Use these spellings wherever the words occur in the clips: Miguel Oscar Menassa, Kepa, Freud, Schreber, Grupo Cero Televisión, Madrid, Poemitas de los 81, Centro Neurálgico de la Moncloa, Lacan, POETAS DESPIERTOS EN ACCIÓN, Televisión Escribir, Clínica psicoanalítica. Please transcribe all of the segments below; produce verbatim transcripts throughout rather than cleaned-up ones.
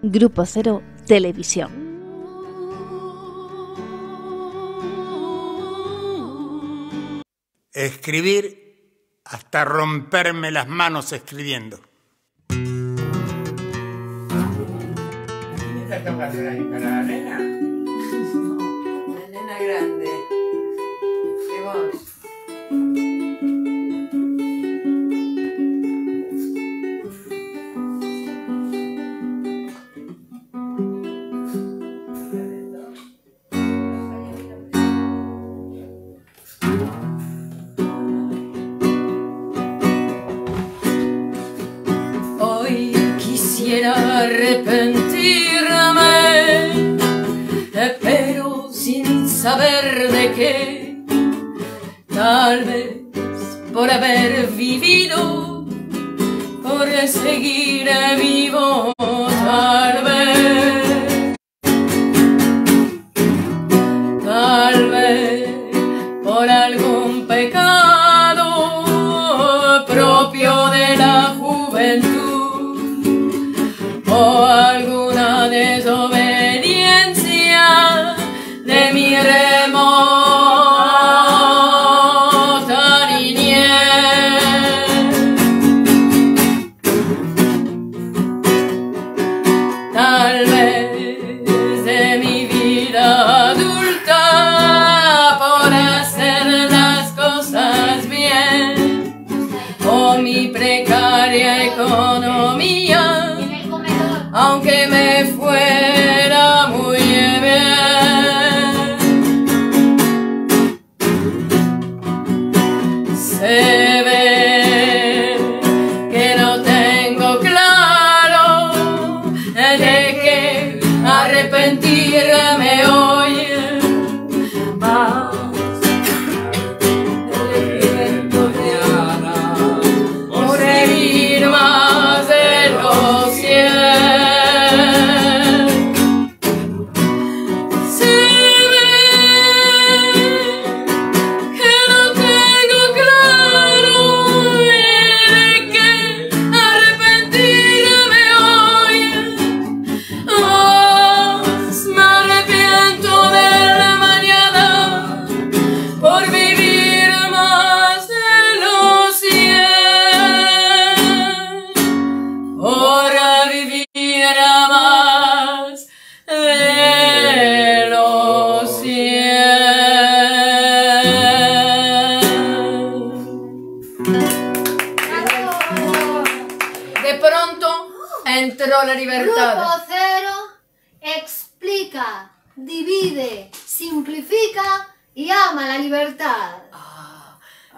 Grupo Cero Televisión. Escribir hasta romperme las manos escribiendo. ¿Qué te vas a hacer ahí para la nena? No, la nena grande. ¿Y vos? Saber de qué, tal vez por haber vivido, por seguir vivo, tal vez, tal vez por algún pecado propio de la juventud o alguna desobediencia.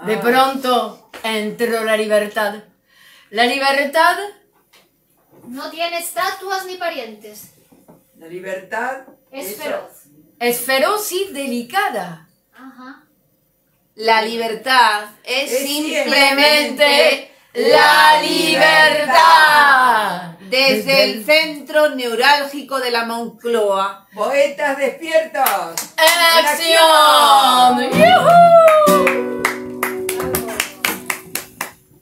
De pronto entró la libertad. La libertad no tiene estatuas ni parientes. La libertad es feroz. Es feroz y delicada. Ajá. La libertad es, es simplemente la libertad. Desde el Centro Neurálgico de la Moncloa. Poetas despiertos en acción. ¡Yuhu!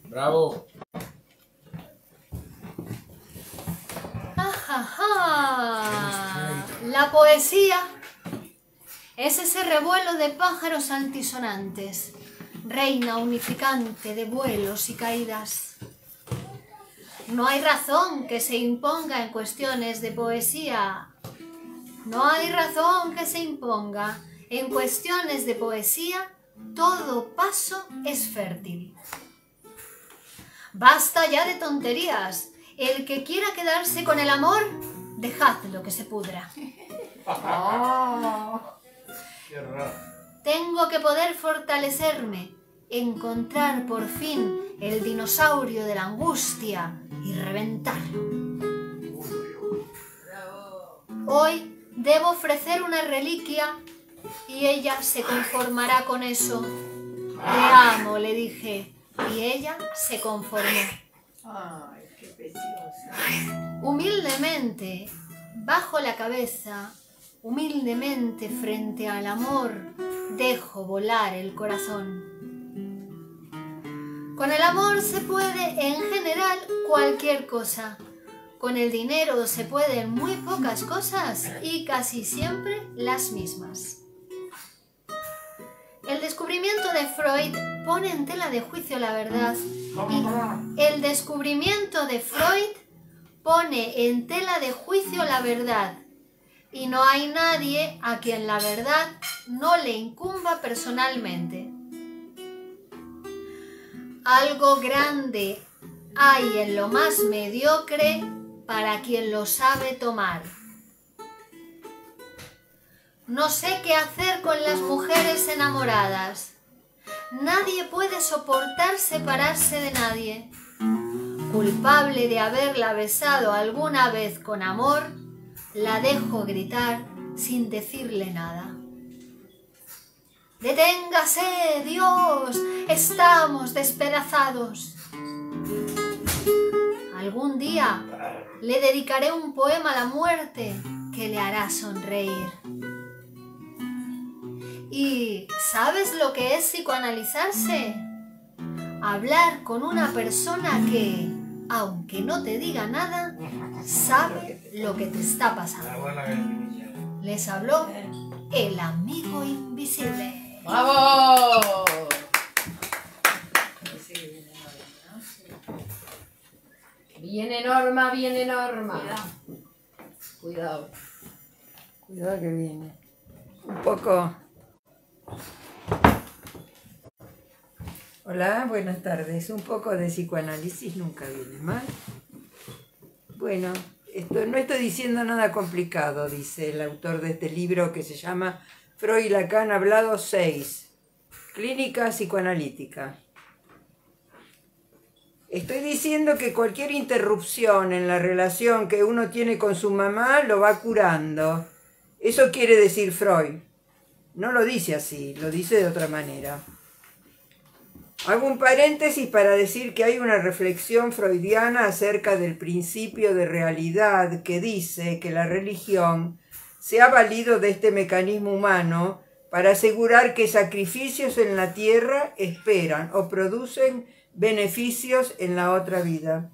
¡Bravo! Ajá. La poesía es ese revuelo de pájaros altisonantes, reina unificante de vuelos y caídas. No hay razón que se imponga en cuestiones de poesía. No hay razón que se imponga en cuestiones de poesía. Todo paso es fértil. Basta ya de tonterías. El que quiera quedarse con el amor, dejadlo que se pudra. Oh. Qué raro. Tengo que poder fortalecerme, encontrar por fin el dinosaurio de la angustia y reventarlo. Hoy debo ofrecer una reliquia y ella se conformará con eso. Te amo, le dije. Y ella se conformó. ¡Ay, qué preciosa! Humildemente, bajo la cabeza, humildemente frente al amor, dejo volar el corazón. Con el amor se puede, en general, cualquier cosa. Con el dinero se pueden muy pocas cosas y casi siempre las mismas. El descubrimiento de Freud pone en tela de juicio la verdad y el descubrimiento de Freud pone en tela de juicio la verdad y no hay nadie a quien la verdad no le incumba personalmente. Algo grande hay en lo más mediocre para quien lo sabe tomar. No sé qué hacer con las mujeres enamoradas. Nadie puede soportar separarse de nadie. Culpable de haberla besado alguna vez con amor, la dejo gritar sin decirle nada. ¡Deténgase, Dios! ¡Estamos despedazados! Algún día le dedicaré un poema a la muerte que le hará sonreír. ¿Y sabes lo que es psicoanalizarse? Hablar con una persona que, aunque no te diga nada, sabe lo que te está pasando. Les habló el amigo invisible. ¡Bravo! Viene Norma, viene Norma. Cuidado. Cuidado que viene. Un poco. Hola, buenas tardes. Un poco de psicoanálisis nunca viene mal. Bueno, esto, no estoy diciendo nada complicado, dice el autor de este libro que se llama Freud y Lacan hablado seis, Clínica psicoanalítica. Estoy diciendo que cualquier interrupción en la relación que uno tiene con su mamá lo va curando. Eso quiere decir Freud. No lo dice así, lo dice de otra manera. Hago un paréntesis para decir que hay una reflexión freudiana acerca del principio de realidad que dice que la religión se ha valido de este mecanismo humano para asegurar que sacrificios en la tierra esperan o producen beneficios en la otra vida.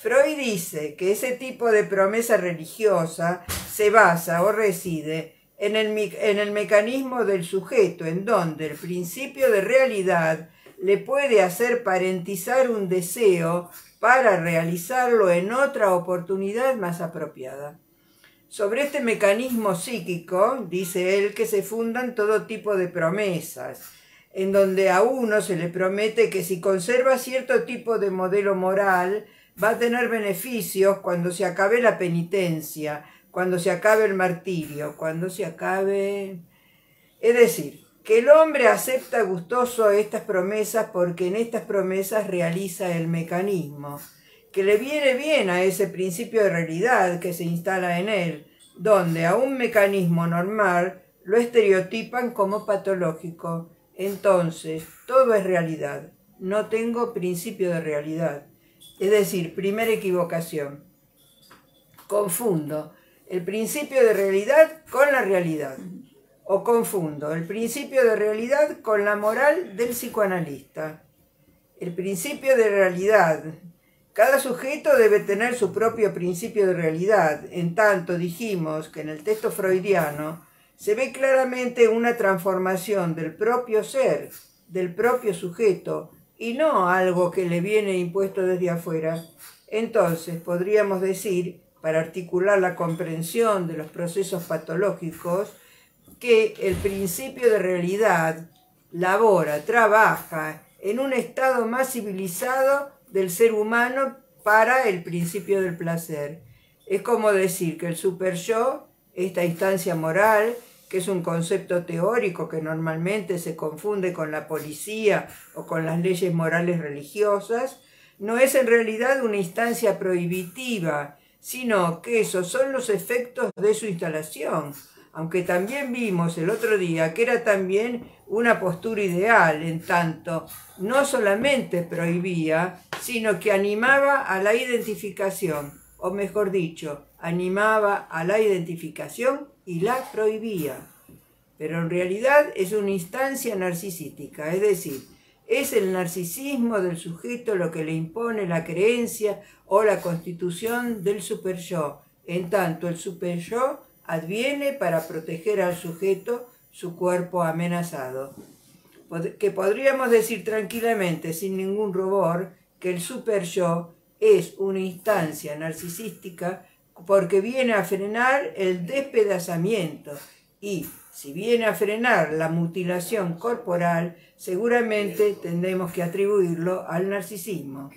Freud dice que ese tipo de promesa religiosa se basa o reside en el, en el mecanismo del sujeto, en donde el principio de realidad le puede hacer parentizar un deseo para realizarlo en otra oportunidad más apropiada. Sobre este mecanismo psíquico, dice él, que se fundan todo tipo de promesas, en donde a uno se le promete que si conserva cierto tipo de modelo moral, va a tener beneficios cuando se acabe la penitencia, cuando se acabe el martirio, cuando se acabe... Es decir, que el hombre acepta gustoso estas promesas porque en estas promesas realiza el mecanismo que le viene bien a ese principio de realidad que se instala en él, donde a un mecanismo normal lo estereotipan como patológico. Entonces, todo es realidad. No tengo principio de realidad. Es decir, primera equivocación. Confundo el principio de realidad con la realidad. O confundo el principio de realidad con la moral del psicoanalista. El principio de realidad... Cada sujeto debe tener su propio principio de realidad. En tanto, dijimos que en el texto freudiano se ve claramente una transformación del propio ser, del propio sujeto, y no algo que le viene impuesto desde afuera. Entonces, podríamos decir, para articular la comprensión de los procesos patológicos, que el principio de realidad labora, trabaja en un estado más civilizado del ser humano para el principio del placer. Es como decir que el superyo, esta instancia moral, que es un concepto teórico que normalmente se confunde con la policía o con las leyes morales religiosas, no es en realidad una instancia prohibitiva, sino que esos son los efectos de su instalación, aunque también vimos el otro día que era también una postura ideal, en tanto no solamente prohibía, sino que animaba a la identificación, o mejor dicho, animaba a la identificación y la prohibía. Pero en realidad es una instancia narcisística, es decir, Es el narcisismo del sujeto lo que le impone la creencia o la constitución del superyo, en tanto el superyo adviene para proteger al sujeto su cuerpo amenazado. Que podríamos decir tranquilamente, sin ningún rubor, que el superyo es una instancia narcisística porque viene a frenar el despedazamiento y, si viene a frenar la mutilación corporal, seguramente tendremos que atribuirlo al narcisismo.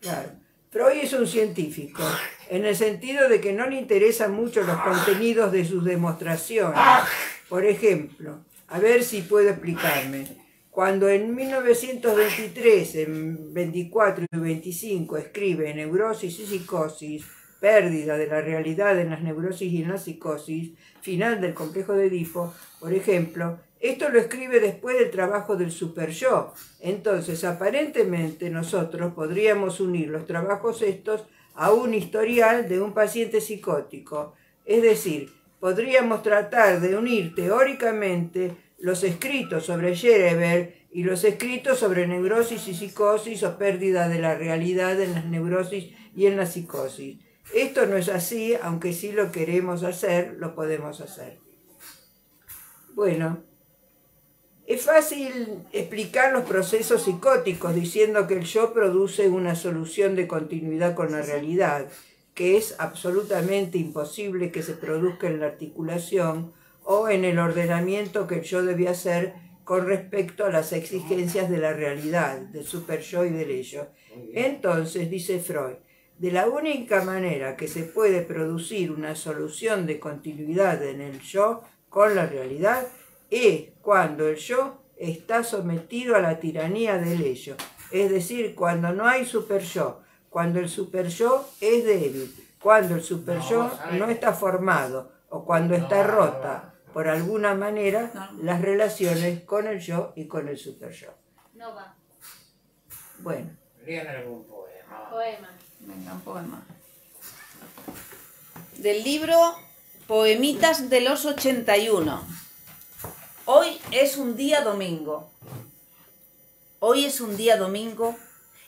Claro. Freud es un científico, en el sentido de que no le interesan mucho los contenidos de sus demostraciones. Por ejemplo, a ver si puedo explicarme. Cuando en mil novecientos veintitrés, en veinticuatro y veinticinco, escribe Neurosis y Psicosis, pérdida de la realidad en las neurosis y en la psicosis, final del complejo de Edipo, por ejemplo, esto lo escribe después del trabajo del superyo. Entonces, aparentemente, nosotros podríamos unir los trabajos estos a un historial de un paciente psicótico. Es decir, podríamos tratar de unir teóricamente los escritos sobre Schreber y los escritos sobre neurosis y psicosis o pérdida de la realidad en las neurosis y en la psicosis. Esto no es así, aunque sí lo queremos hacer, lo podemos hacer. Bueno, es fácil explicar los procesos psicóticos diciendo que el yo produce una solución de continuidad con la realidad, que es absolutamente imposible que se produzca en la articulación o en el ordenamiento que el yo debe hacer con respecto a las exigencias de la realidad, del super yo y del ello. Entonces, dice Freud, de la única manera que se puede producir una solución de continuidad en el yo con la realidad es cuando el yo está sometido a la tiranía del ello, es decir, cuando no hay super yo, cuando el super yo es débil, cuando el super yo no está formado o cuando está rota por alguna manera las relaciones con el yo y con el super yo. No va. Bueno. Lean algún poema. Poema. Venga, un poema. Del libro Poemitas de los ochenta y uno. Hoy es un día domingo. Hoy es un día domingo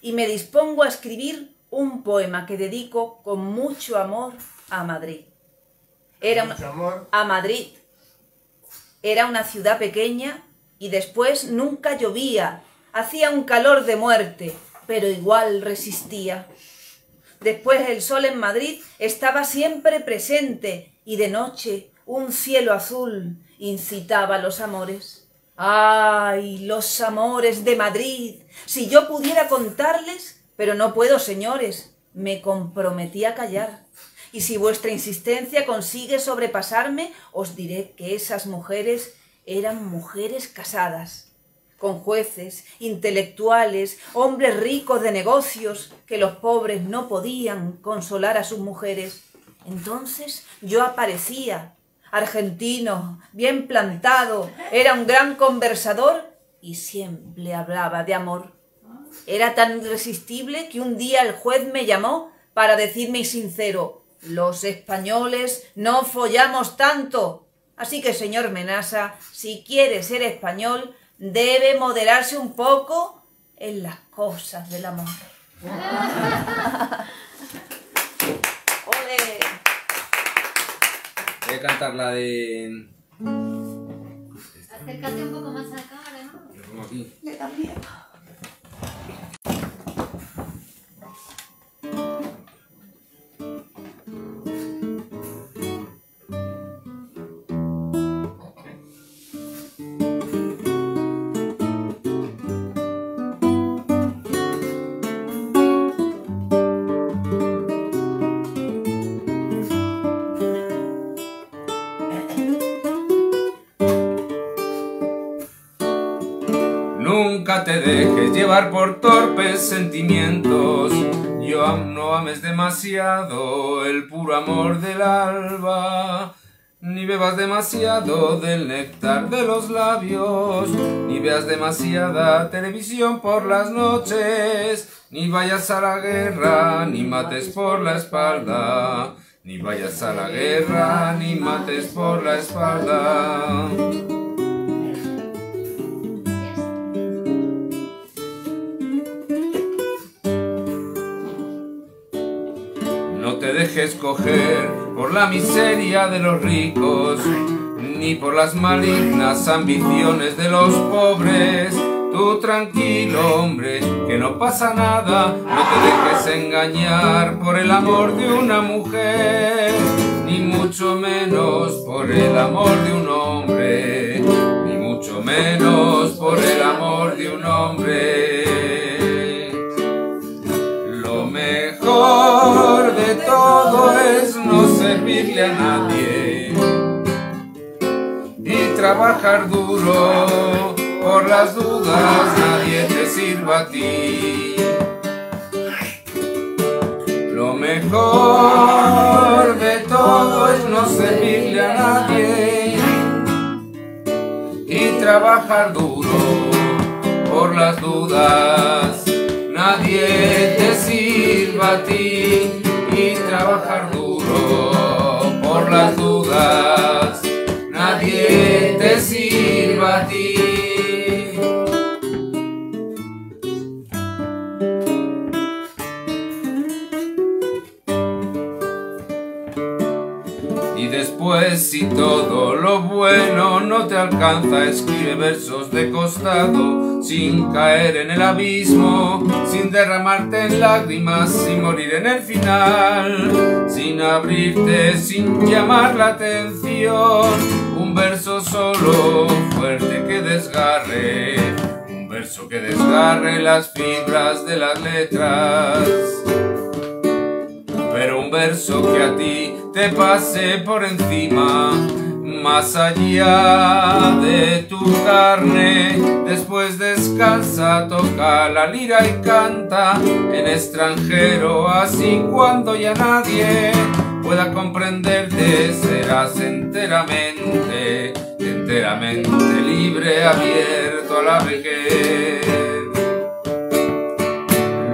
y me dispongo a escribir un poema que dedico con mucho amor a Madrid. Era una, amor. A Madrid. Era una ciudad pequeña y después nunca llovía. Hacía un calor de muerte, pero igual resistía. Después el sol en Madrid estaba siempre presente y de noche un cielo azul incitaba los amores. ¡Ay, los amores de Madrid! Si yo pudiera contarles, pero no puedo, señores, me comprometí a callar. Y si vuestra insistencia consigue sobrepasarme, os diré que esas mujeres eran mujeres casadas, con jueces, intelectuales, hombres ricos de negocios, que los pobres no podían consolar a sus mujeres. Entonces yo aparecía, argentino, bien plantado, era un gran conversador y siempre hablaba de amor. Era tan irresistible que un día el juez me llamó para decirme sincero, los españoles no follamos tanto. Así que, señor Menassa, si quiere ser español, debe moderarse un poco en las cosas del amor. ¡Ole! Voy a cantar la de... Acércate un poco más a la cámara, ¿no? Lo pongo aquí. Le da miedo. Te dejes llevar por torpes sentimientos, yo aún no ames demasiado el puro amor del alba, ni bebas demasiado del néctar de los labios, ni veas demasiada televisión por las noches, ni vayas a la guerra, ni mates por la espalda, ni vayas a la guerra, ni mates por la espalda. que escoger por la miseria de los ricos, ni por las malignas ambiciones de los pobres. Tú tranquilo, hombre, que no pasa nada, no te dejes engañar por el amor de una mujer, ni mucho menos por el amor de un hombre, ni mucho menos por el amor de un hombre. Lo mejor de todo es no servirle a nadie y trabajar duro. Por las dudas nadie te sirva a ti. Lo mejor de todo es no servirle a nadie y trabajar duro. Por las dudas nadie te sirva a ti y trabajar duro. Por las dudas nadie te sirva a ti. Pues si todo lo bueno no te alcanza, escribe versos de costado, sin caer en el abismo, sin derramarte en lágrimas, sin morir en el final, sin abrirte, sin llamar la atención. Un verso solo, fuerte que desgarre, un verso que desgarre las fibras de las letras, pero un verso que a ti te pase por encima, más allá de tu carne. Después descansa, toca la lira y canta en extranjero, así cuando ya nadie pueda comprenderte, serás enteramente, enteramente libre, abierto a la vejez.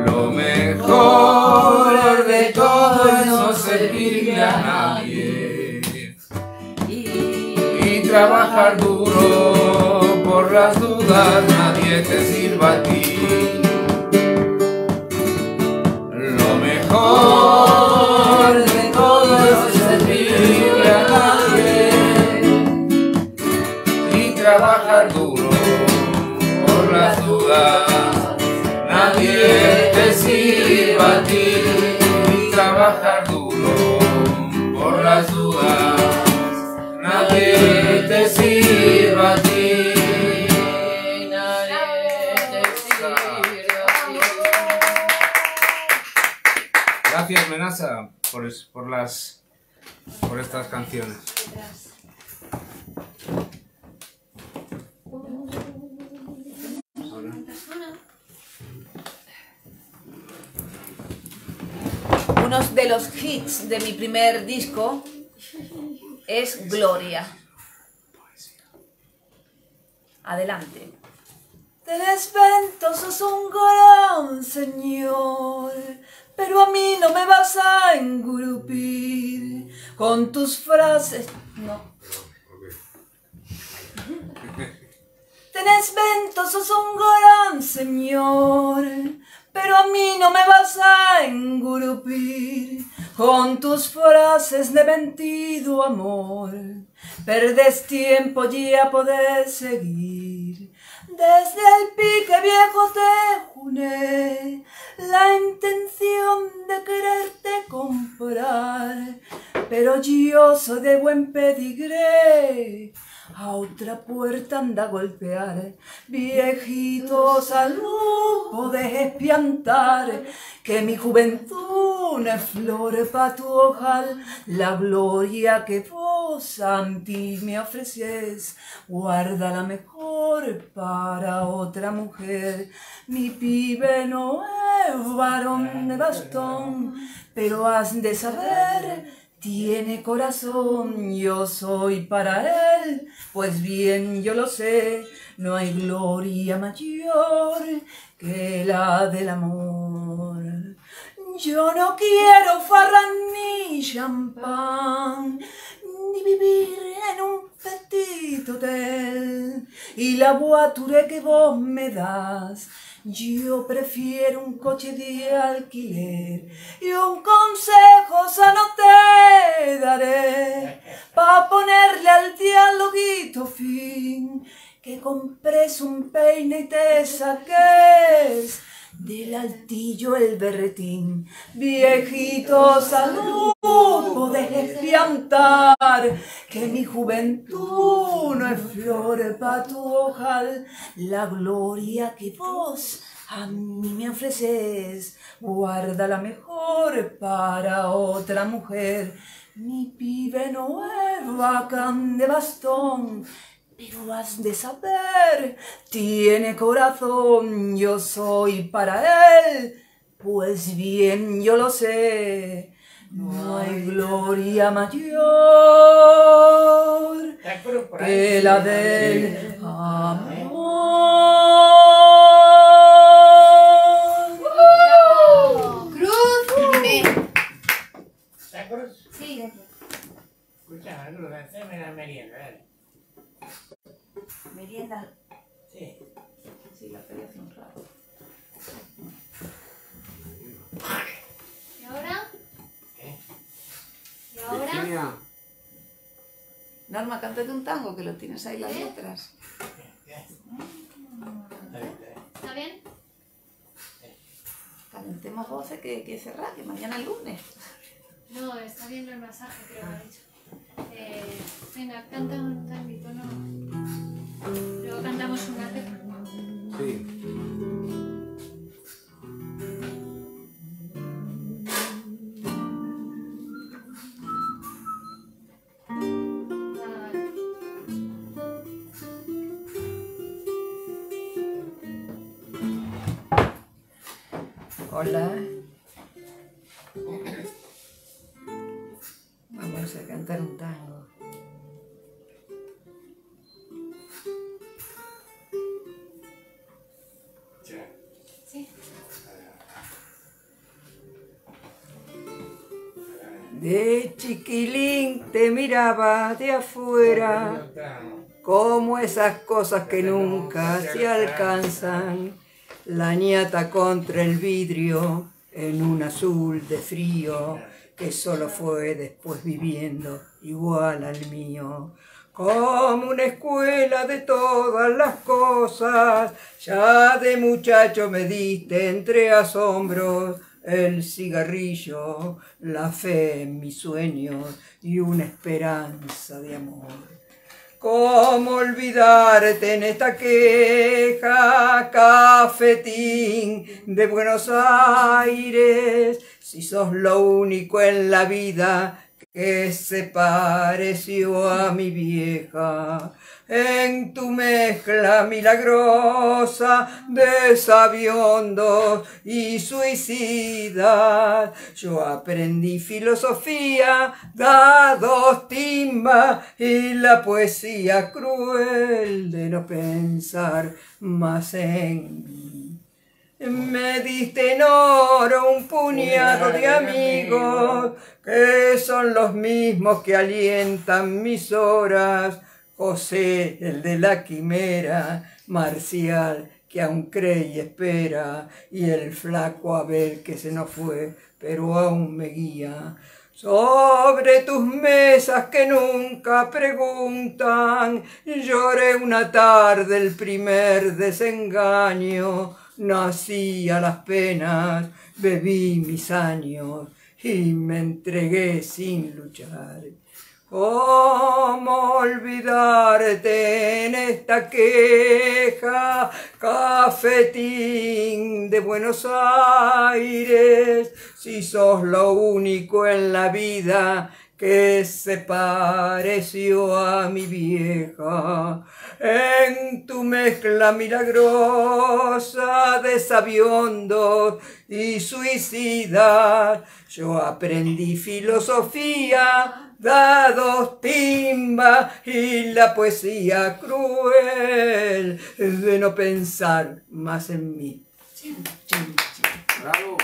Lo mejor de todo es no servirle a nadie y trabajar duro. Por las dudas nadie te sirva a ti. Lo mejor de todo es servirle a nadie y trabajar duro. Por las dudas nadie te sirva a ti y trabajar duro. Por las dudas, nadie te sirva a ti, nadie te sirva a ti. Gracias, Menassa, por, por, las, por estas canciones. Uno de los hits de mi primer disco es Gloria. Adelante. Desventoso es un gran señor, pero a mí no me vas a engurupir con tus frases. No. Tenés ventos, sos un gran señor, pero a mí no me vas a engurupir con tus frases de mentido amor. Perdés tiempo y ya podés seguir. Desde el pique viejo te juné la intención de quererte comprar, pero yo soy de buen pedigré. A otra puerta anda a golpear, viejitos al luz podés espiantar, que mi juventud es flor pa' tu ojal, la gloria que vos a ti me ofreces, guárdala mejor para otra mujer. Mi pibe no es varón de bastón, pero has de saber, tiene corazón, yo soy para él, pues bien yo lo sé, no hay gloria mayor que la del amor. Yo no quiero farra ni champán, ni vivir en un petit hotel, y la voiture que vos me das Yo prefiero un coche de alquiler y un consejo sano te daré pa' ponerle al dialoguito fin, que compres un peine y te saques del altillo el berretín. Viejito, salud, podés espiantar que mi juventud no es flor pa' tu ojal. La gloria que vos a mí me ofreces, guárdala mejor para otra mujer. Mi pibe no es bacán de bastón, pero has de saber, tiene corazón, yo soy para él, pues bien yo lo sé, no hay gloria mayor que la del amor. ¡Cruz! Sí, gracias. Escucha, Cruz, haceme la merienda, dale. ¿Merienda? Sí. Sí, la pedí hace un rato. ¿Y ahora? ¿Qué? ¿Y ahora? Virginia. Norma, cántate un tango, que lo tienes ahí las letras. ¿Está bien? Calentemos voces que, que cerrar, que mañana es lunes. No, está bien el masaje, creo que ha dicho. Eh, venga, canta un tanguito, ¿no? Luego cantamos una vez. Sí. Hola. Vamos a cantar un tango. De chiquilín te miraba de afuera, como esas cosas que nunca se alcanzan, la ñata contra el vidrio, en un azul de frío, que solo fue después viviendo igual al mío. Como una escuela de todas las cosas, ya de muchacho me diste entre asombros, el cigarrillo, la fe en mis sueños y una esperanza de amor. ¿Cómo olvidarte en esta queja, cafetín de Buenos Aires, si sos lo único en la vida que se pareció a mi vieja? En tu mezcla milagrosa de sabiondos y suicidas, yo aprendí filosofía, dados, timba y la poesía cruel de no pensar más en mí. Me diste en oro un puñado de amigos, que son los mismos que alientan mis horas. José, el de la quimera, Marcial, que aún cree y espera, y el flaco Abel, que se nos fue, pero aún me guía. Sobre tus mesas que nunca preguntan, lloré una tarde el primer desengaño, nací a las penas, bebí mis años y me entregué sin luchar. ¿Cómo olvidarte en esta queja, cafetín de Buenos Aires, si sos lo único en la vida que se pareció a mi vieja? En tu mezcla milagrosa de sabiondos y suicidas, yo aprendí filosofía, dados, timba y la poesía cruel de no pensar más en mí. Chin, chin, chin. Bravo.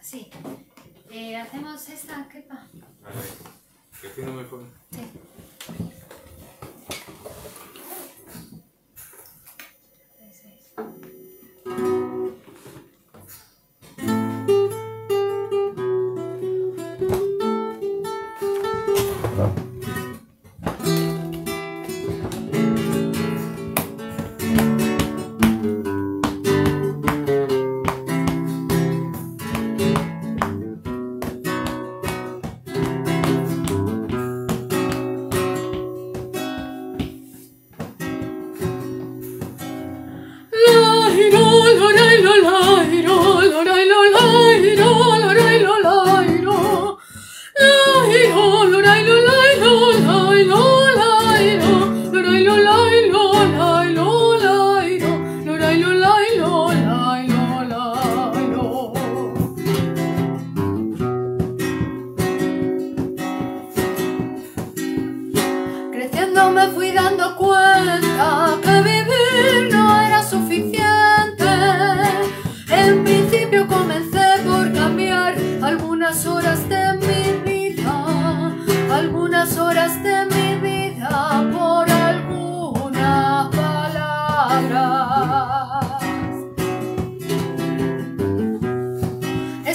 Sí. Eh, ¿hacemos esta, Kepa? Vale. Que tengo mejor. Sí.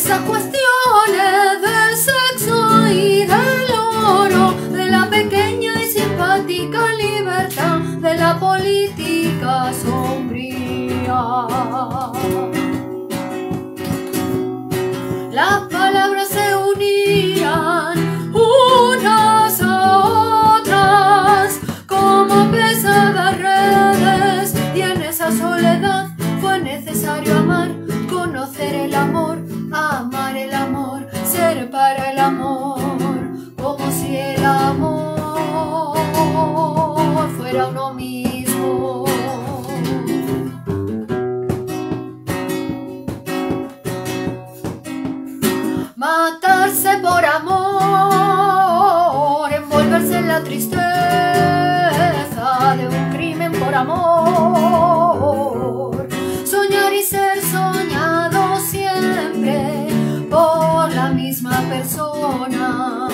esas cuestiones del sexo y del oro, de la pequeña y simpática libertad, de la política sombría. Las palabras se unían unas a otras como pesadas redes, y en esa soledad fue necesario amar, conocer el amor, amar el amor, ser para el amor, como si el amor fuera uno mismo. Matarse por amor, envolverse en la tristeza de un crimen por amor, soñar y ser soñado siempre por la misma persona,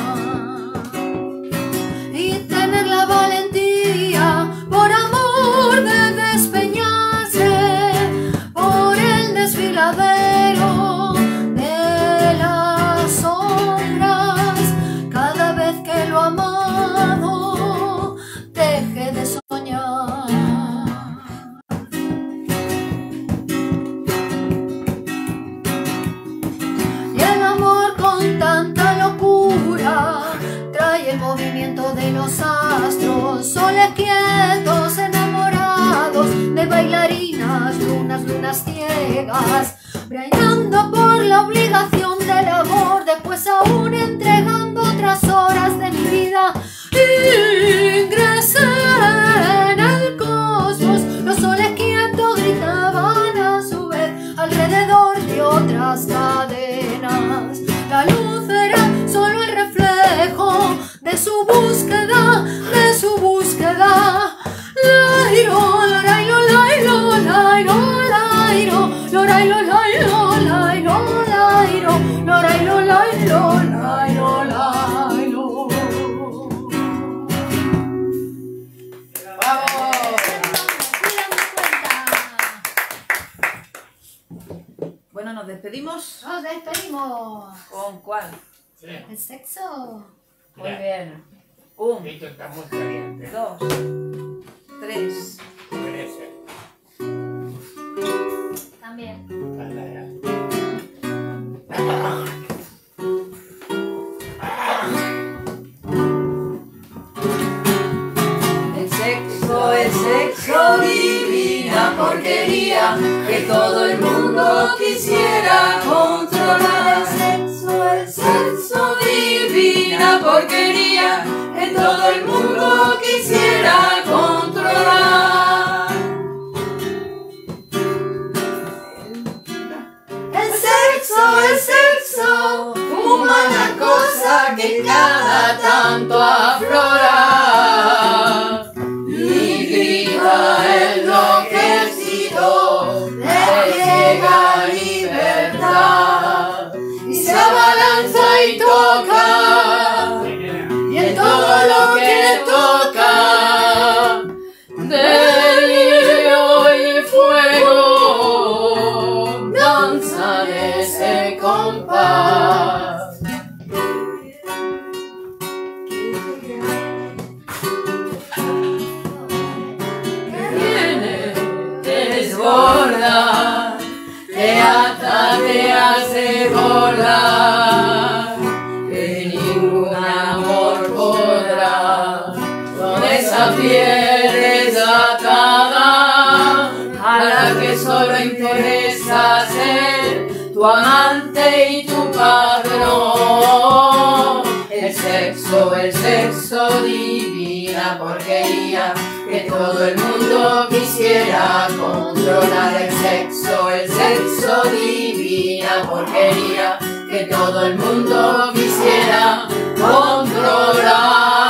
y tener la valentía por amor de despeñarse por el desfiladero. De los astros, soles quietos, enamorados de bailarinas, lunas, lunas ciegas, brillando por la obligación del amor, después aún entregando otras horas de mi vida. Ingresé en el cosmos, los soles quietos gritaban a su vez alrededor de otras cadenas. La luz era solo el reflejo de su búsqueda, de su búsqueda. Lairo, lairo, lairo, lairo, lairo, lairo, lairo, lairo, lairo, lairo, lairo, lairo, lairo. ¡Bravo! Bueno, nos despedimos. Nos despedimos. ¿Con cuál? Sí. El sexo. Muy ya. Bien. Un, dos, tres. También. El sexo, el sexo, divina porquería que todo el mundo quisiera controlar. El sexo, el sexo, divina porquería que todo el mundo quisiera controlar. El sexo, el sexo, humana cosa que cada tanto aflora y grita enloquecido de ciega libertad, y se abalanza y toca. Todo lo que toca, delirio y fuego, danza de ese compás. Que viene, te desborda, te ata, te hace volar. Piel desatada a la que solo interesa ser tu amante y tu padrón. El sexo, el sexo, divina porquería que todo el mundo quisiera controlar. El sexo, el sexo, divina porquería que todo el mundo quisiera controlar.